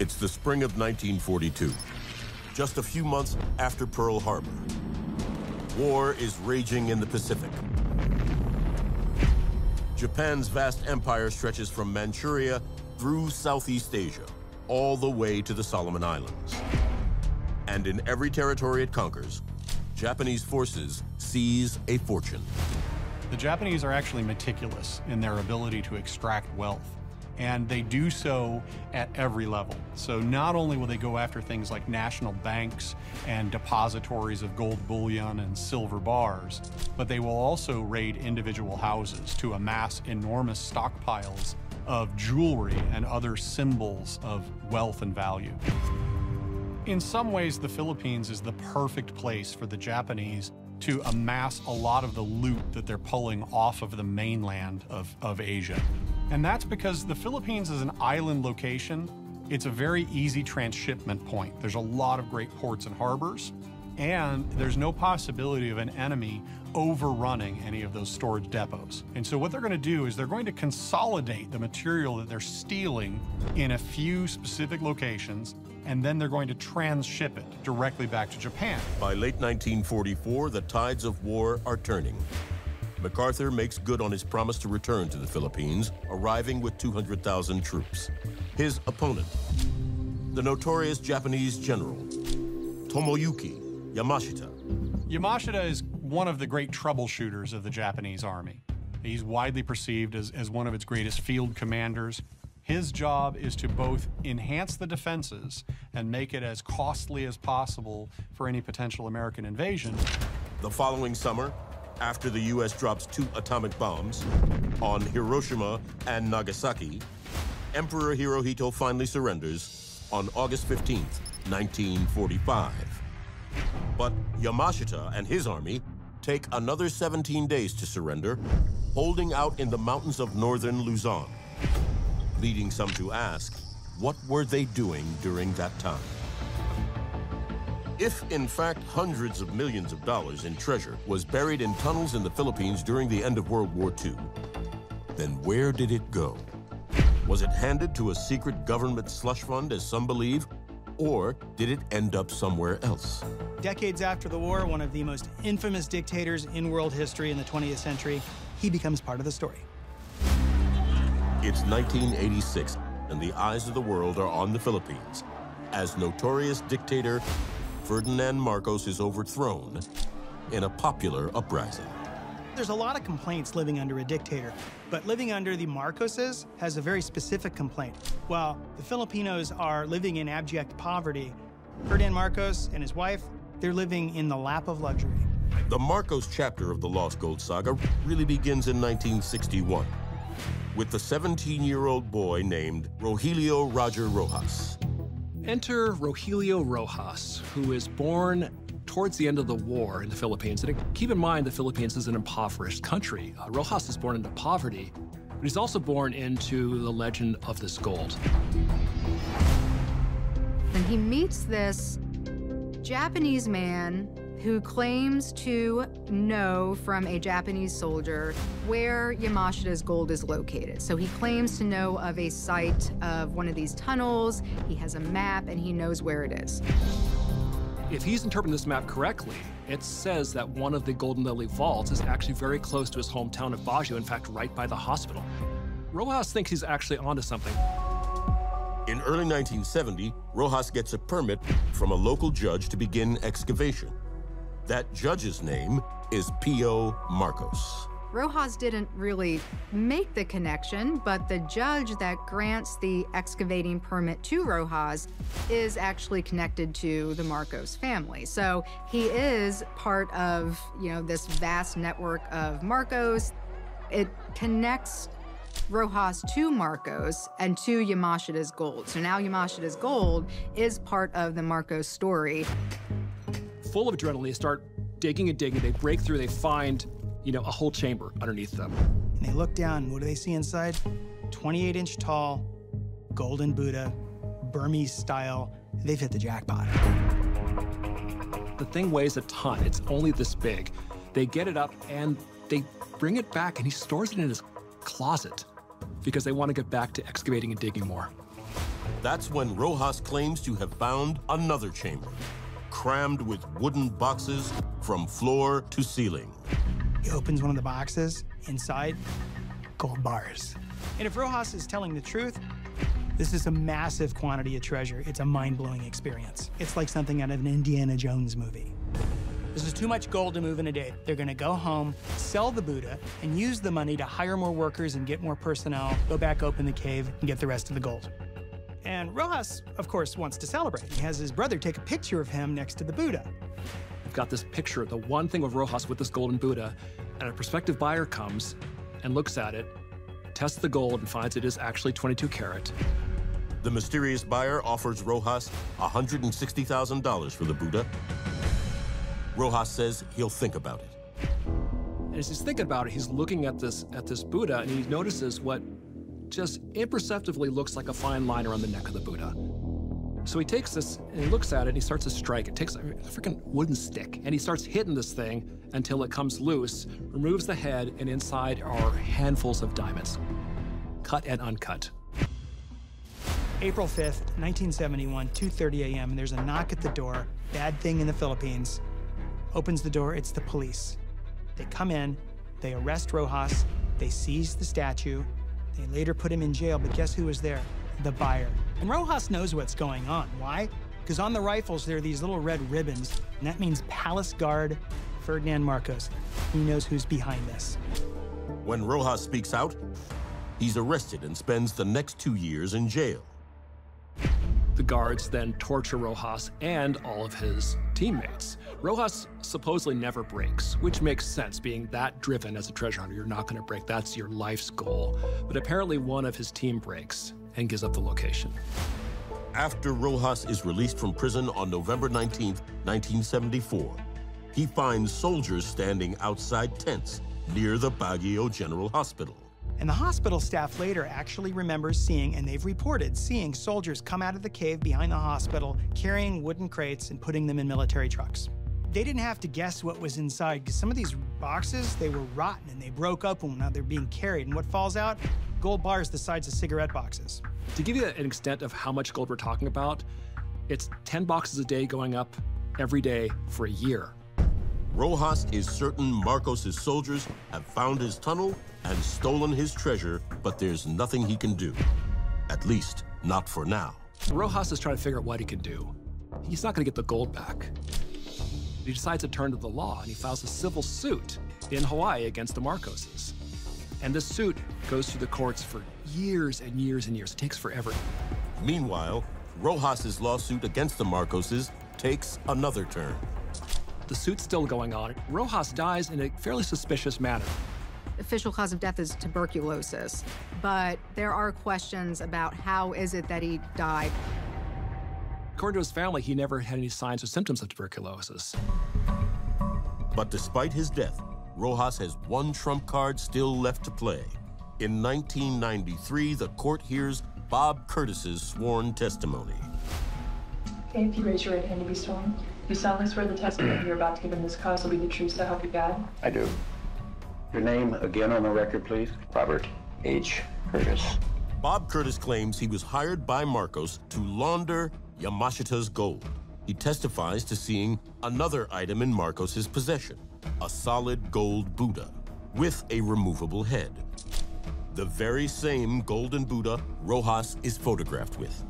It's the spring of 1942, just a few months after Pearl Harbor. War is raging in the Pacific. Japan's vast empire stretches from Manchuria through Southeast Asia, all the way to the Solomon Islands. And in every territory it conquers, Japanese forces seize a fortune. The Japanese are actually meticulous in their ability to extract wealth, and they do so at every level. So not only will they go after things like national banks and depositories of gold bullion and silver bars, but they will also raid individual houses to amass enormous stockpiles of jewelry and other symbols of wealth and value. In some ways, the Philippines is the perfect place for the Japanese to amass a lot of the loot that they're pulling off of the mainland of Asia. And that's because the Philippines is an island location. It's a very easy transshipment point. There's a lot of great ports and harbors, and there's no possibility of an enemy overrunning any of those storage depots. And so what they're going to do is they're going to consolidate the material that they're stealing in a few specific locations, and then they're going to transship it directly back to Japan. By late 1944, the tides of war are turning. MacArthur makes good on his promise to return to the Philippines, arriving with 200,000 troops. His opponent, the notorious Japanese general, Tomoyuki Yamashita. Yamashita is one of the great troubleshooters of the Japanese army. He's widely perceived as one of its greatest field commanders. His job is to both enhance the defenses and make it as costly as possible for any potential American invasion. The following summer, after the U.S. drops 2 atomic bombs on Hiroshima and Nagasaki, Emperor Hirohito finally surrenders on August 15, 1945. But Yamashita and his army take another 17 days to surrender, holding out in the mountains of northern Luzon, leading some to ask, what were they doing during that time? If, in fact, hundreds of millions of dollars in treasure was buried in tunnels in the Philippines during the end of World War II, then where did it go? Was it handed to a secret government slush fund, as some believe, or did it end up somewhere else? Decades after the war, one of the most infamous dictators in world history in the 20th century, he becomes part of the story. It's 1986, and the eyes of the world are on the Philippines as notorious dictator Ferdinand Marcos is overthrown in a popular uprising. There's a lot of complaints living under a dictator, but living under the Marcoses has a very specific complaint. While the Filipinos are living in abject poverty, Ferdinand Marcos and his wife, they're living in the lap of luxury. The Marcos chapter of the Lost Gold Saga really begins in 1961 with the 17-year-old boy named Rogelio Roger Rojas. Enter Rogelio Rojas, who is born towards the end of the war in the Philippines. And keep in mind, the Philippines is an impoverished country. Rojas is born into poverty, but he's also born into the legend of this gold. And he meets this Japanese man who claims to know from a Japanese soldier where Yamashita's gold is located. So he claims to know of a site of one of these tunnels. He has a map, and he knows where it is. If he's interpreting this map correctly, it says that one of the Golden Lily vaults is actually very close to his hometown of Bajo, in fact, right by the hospital. Rojas thinks he's actually onto something. In early 1970, Rojas gets a permit from a local judge to begin excavation. That judge's name is Pio Marcos. Rojas didn't really make the connection, but the judge that grants the excavating permit to Rojas is actually connected to the Marcos family. So he is part of, you know, this vast network of Marcos. It connects Rojas to Marcos and to Yamashita's gold. So now Yamashita's gold is part of the Marcos story. Full of adrenaline, they start digging and digging. They break through. They find, you know, a whole chamber underneath them. And they look down. What do they see inside? 28-inch tall, golden Buddha, Burmese style. They've hit the jackpot. The thing weighs a ton. It's only this big. They get it up, and they bring it back, and he stores it in his closet because they want to get back to excavating and digging more. That's when Rojas claims to have found another chamber, crammed with wooden boxes from floor to ceiling. He opens one of the boxes. Inside, gold bars. And if Rojas is telling the truth, this is a massive quantity of treasure. It's a mind-blowing experience. It's like something out of an Indiana Jones movie. This is too much gold to move in a day. They're gonna go home, sell the Buddha, and use the money to hire more workers and get more personnel, go back, open the cave, and get the rest of the gold. And Rojas, of course, wants to celebrate. He has his brother take a picture of him next to the Buddha. We've got this picture, the one thing of Rojas with this golden Buddha, and a prospective buyer comes and looks at it, tests the gold, and finds it is actually 22 karat. The mysterious buyer offers Rojas $160,000 for the Buddha. Rojas says he'll think about it. And as he's thinking about it, he's looking at this Buddha, and he notices what just imperceptibly looks like a fine line around the neck of the Buddha. So he takes this, and he looks at it, and he starts to strike. It takes a freaking wooden stick, and he starts hitting this thing until it comes loose, removes the head, and inside are handfuls of diamonds, cut and uncut. April 5th, 1971, 2:30 a.m., and there's a knock at the door. Bad thing in the Philippines. Opens the door, it's the police. They come in, they arrest Rojas, they seize the statue, they later put him in jail, but guess who was there? The buyer. And Rojas knows what's going on. Why? Because on the rifles, there are these little red ribbons, and that means palace guard Ferdinand Marcos. He knows who's behind this. When Rojas speaks out, he's arrested and spends the next 2 years in jail. The guards then torture Rojas and all of his teammates. Rojas supposedly never breaks, which makes sense. Being that driven as a treasure hunter, you're not gonna break. That's your life's goal. But apparently one of his team breaks and gives up the location. After Rojas is released from prison on November 19th, 1974, he finds soldiers standing outside tents near the Baguio General Hospital. And the hospital staff later actually remembers seeing, and they've reported seeing, soldiers come out of the cave behind the hospital, carrying wooden crates and putting them in military trucks. They didn't have to guess what was inside, because some of these boxes, they were rotten and they broke open, now they're being carried, and what falls out? Gold bars the size of cigarette boxes. To give you an extent of how much gold we're talking about, it's 10 boxes a day going up every day for a year. Rojas is certain Marcos' soldiers have found his tunnel and stolen his treasure, but there's nothing he can do. At least, not for now. Rojas is trying to figure out what he can do. He's not gonna get the gold back. He decides to turn to the law, and he files a civil suit in Hawaii against the Marcoses. And this suit goes through the courts for years and years and years. It takes forever. Meanwhile, Rojas' lawsuit against the Marcoses takes another turn. The suit's still going on. Rojas dies in a fairly suspicious manner. The official cause of death is tuberculosis, but there are questions about how is it that he died. According to his family, he never had any signs or symptoms of tuberculosis. But despite his death, Rojas has one trump card still left to play. In 1993, the court hears Bob Curtis's sworn testimony. Okay, if you raise your right hand to be sworn. You solemnly swear the testimony you're about to give in this cause will be the truth, so help you God? I do. Your name again on the record, please. Robert H. Curtis. Bob Curtis claims he was hired by Marcos to launder Yamashita's gold. He testifies to seeing another item in Marcos' possession, a solid gold Buddha with a removable head. The very same golden Buddha Rojas is photographed with.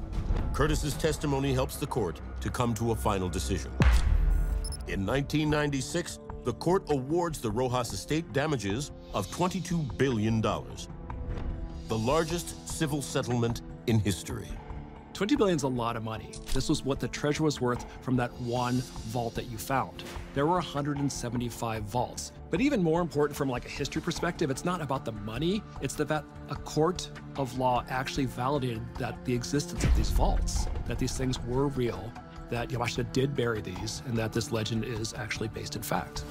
Curtis's testimony helps the court to come to a final decision. In 1996, the court awards the Rojas estate damages of $22 billion, the largest civil settlement in history. $20 billion is a lot of money. This was what the treasure was worth from that one vault that you found. There were 175 vaults. But even more important from like a history perspective, it's not about the money, it's that a court of law actually validated that the existence of these vaults, that these things were real, that Yamashita did bury these, and that this legend is actually based in fact.